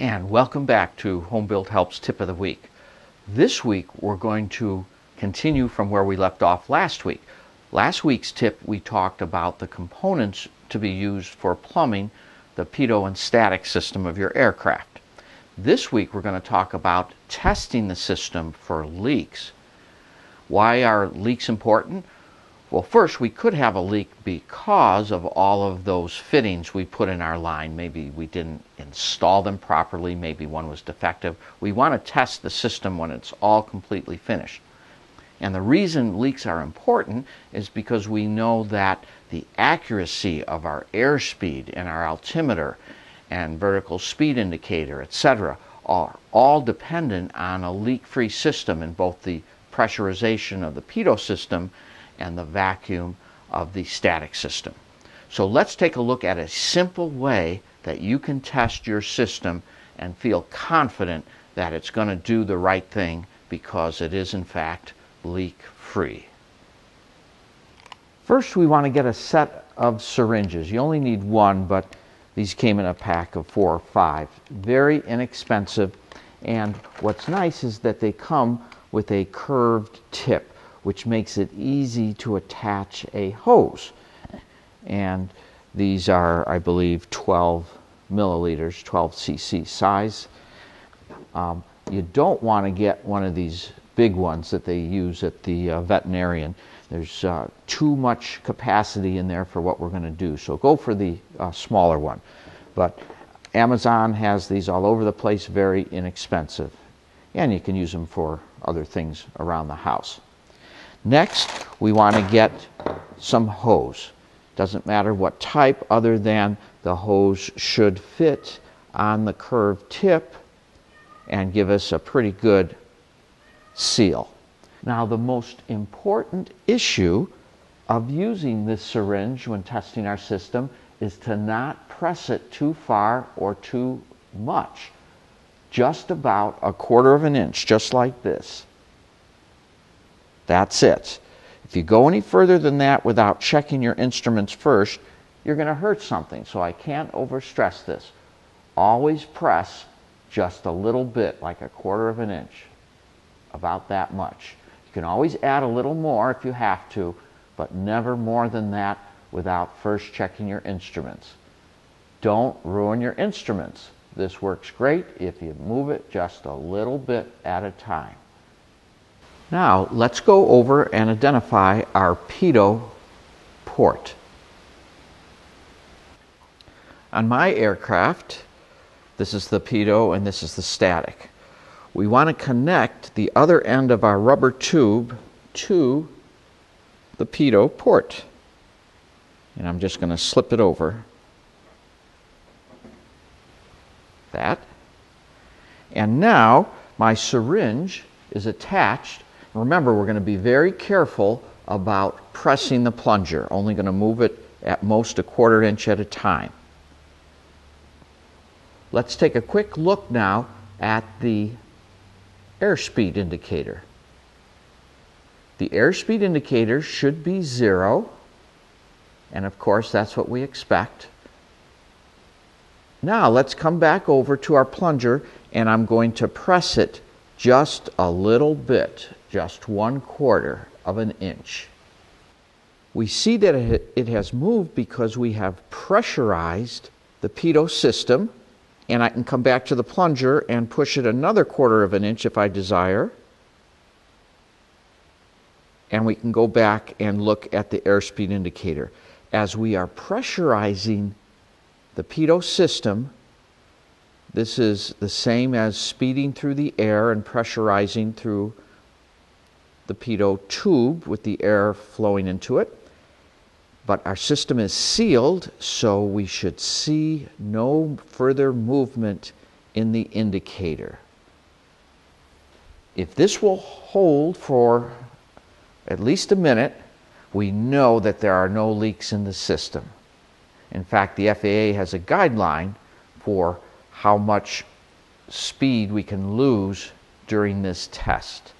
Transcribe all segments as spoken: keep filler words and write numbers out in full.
And welcome back to HomebuiltHELP's Tip of the Week. This week we're going to continue from where we left off last week. Last week's tip, we talked about the components to be used for plumbing the pitot and static system of your aircraft. This week we're going to talk about testing the system for leaks. Why are leaks important? Well, first, we could have a leak because of all of those fittings we put in our line. Maybe we didn't install them properly. Maybe one was defective. We want to test the system when it's all completely finished. And the reason leaks are important is because we know that the accuracy of our airspeed and our altimeter and vertical speed indicator, et cetera, are all dependent on a leak-free system in both the pressurization of the pitot system and the vacuum of the static system. So let's take a look at a simple way that you can test your system and feel confident that it's going to do the right thing because it is in fact leak free. First, we want to get a set of syringes. You only need one, but these came in a pack of four or five. Very inexpensive, and what's nice is that they come with a curved tip, which makes it easy to attach a hose. And these are, I believe, twelve milliliters, twelve C C size. Um, you don't want to get one of these big ones that they use at the uh, veterinarian. There's uh, too much capacity in there for what we're going to do, so go for the uh, smaller one. But Amazon has these all over the place, very inexpensive. And you can use them for other things around the house. Next, we want to get some hose. Doesn't matter what type, other than the hose should fit on the curved tip and give us a pretty good seal. Now, the most important issue of using this syringe when testing our system is to not press it too far or too much. Just about a quarter of an inch, just like this. That's it. If you go any further than that without checking your instruments first, you're going to hurt something. So I can't overstress this. Always press just a little bit, like a quarter of an inch, about that much. You can always add a little more if you have to, but never more than that without first checking your instruments. Don't ruin your instruments. This works great if you move it just a little bit at a time. Now, let's go over and identify our pitot port. On my aircraft, this is the pitot and this is the static. We want to connect the other end of our rubber tube to the pitot port. And I'm just going to slip it over. That. And now, my syringe is attached. Remember, we're going to be very careful about pressing the plunger. Only going to move it at most a quarter inch at a time. Let's take a quick look now at the airspeed indicator. The airspeed indicator should be zero, and of course that's what we expect. Now let's come back over to our plunger, and I'm going to press it just a little bit, just one quarter of an inch. We see that it has moved because we have pressurized the pitot system, and I can come back to the plunger and push it another quarter of an inch if I desire. And we can go back and look at the airspeed indicator. As we are pressurizing the pitot system, this is the same as speeding through the air and pressurizing through the pitot tube with the air flowing into it. But our system is sealed, so we should see no further movement in the indicator. If this will hold for at least a minute, we know that there are no leaks in the system. In fact, the F A A has a guideline for how much speed we can lose during this test.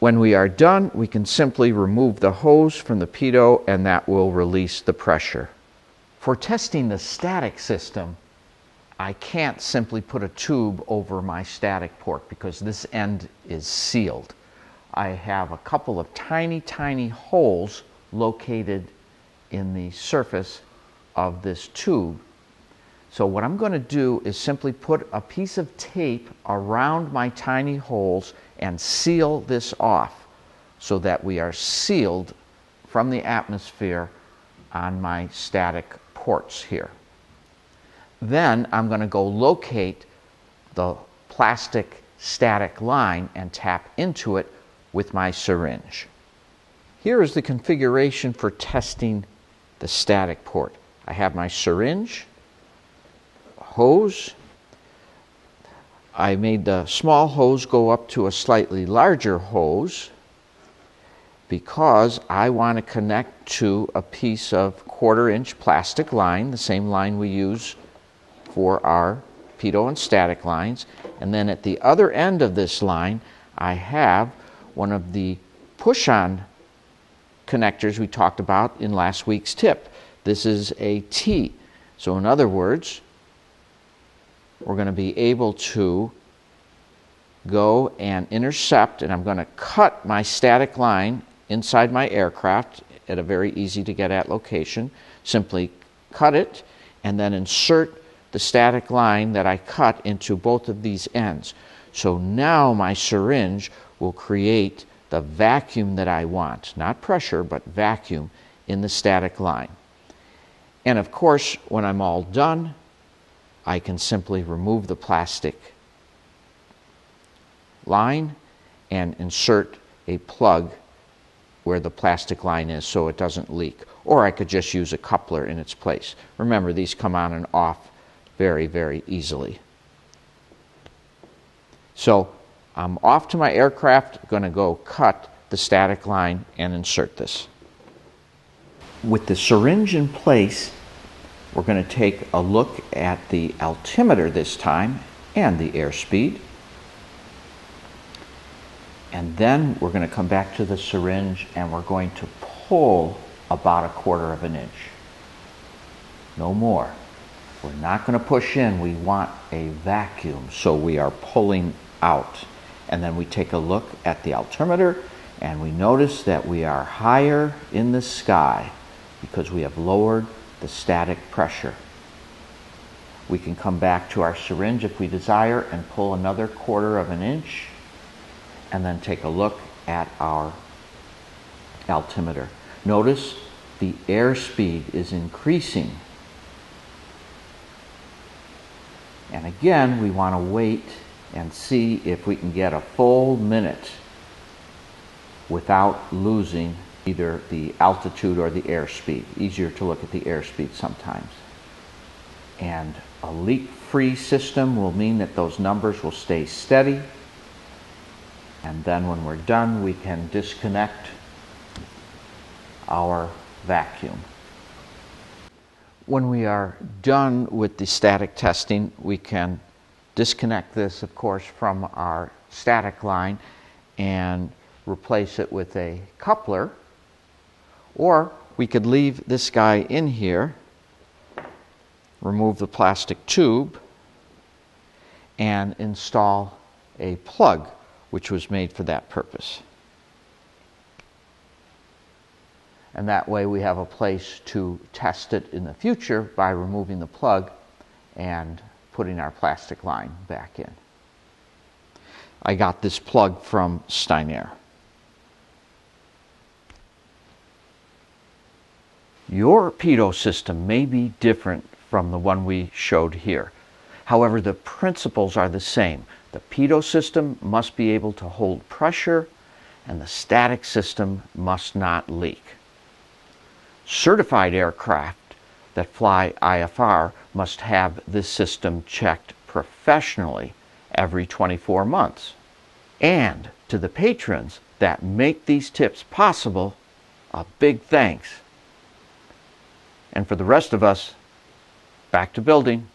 When we are done, we can simply remove the hose from the pitot, and that will release the pressure. For testing the static system, I can't simply put a tube over my static port because this end is sealed. I have a couple of tiny, tiny holes located in the surface of this tube. So what I'm going to do is simply put a piece of tape around my tiny holes and seal this off so that we are sealed from the atmosphere on my static ports here. Then I'm going to go locate the plastic static line and tap into it with my syringe. Here is the configuration for testing the static port. I have my syringe, hose. I made the small hose go up to a slightly larger hose because I want to connect to a piece of quarter inch plastic line, the same line we use for our pitot and static lines. And then at the other end of this line, I have one of the push-on connectors we talked about in last week's tip. This is a T. So in other words, we're going to be able to go and intercept, and I'm going to cut my static line inside my aircraft at a very easy to get at location. Simply cut it and then insert the static line that I cut into both of these ends. So now my syringe will create the vacuum that I want, not pressure, but vacuum in the static line. And of course, when I'm all done, I can simply remove the plastic line and insert a plug where the plastic line is so it doesn't leak. Or I could just use a coupler in its place. Remember, these come on and off very, very easily. So I'm off to my aircraft, going to go cut the static line and insert this. With the syringe in place, we're going to take a look at the altimeter this time and the airspeed. And then we're going to come back to the syringe and we're going to pull about a quarter of an inch. No more. We're not going to push in. We want a vacuum. So we are pulling out. And then we take a look at the altimeter and we notice that we are higher in the sky because we have lowered the static pressure. We can come back to our syringe if we desire and pull another quarter of an inch and then take a look at our altimeter. Notice the airspeed is increasing. And again, we want to wait and see if we can get a full minute without losing either the altitude or the airspeed. Easier to look at the airspeed sometimes. And a leak-free system will mean that those numbers will stay steady. And then when we're done, we can disconnect our vacuum. When we are done with the static testing, we can disconnect this, of course, from our static line and replace it with a coupler. Or we could leave this guy in here, remove the plastic tube, and install a plug, which was made for that purpose. And that way we have a place to test it in the future by removing the plug and putting our plastic line back in. I got this plug from Steinair. Your pitot system may be different from the one we showed here. However, the principles are the same. The pitot system must be able to hold pressure and the static system must not leak. Certified aircraft that fly I F R must have this system checked professionally every twenty-four months. And to the patrons that make these tips possible, a big thanks. And for the rest of us, back to building.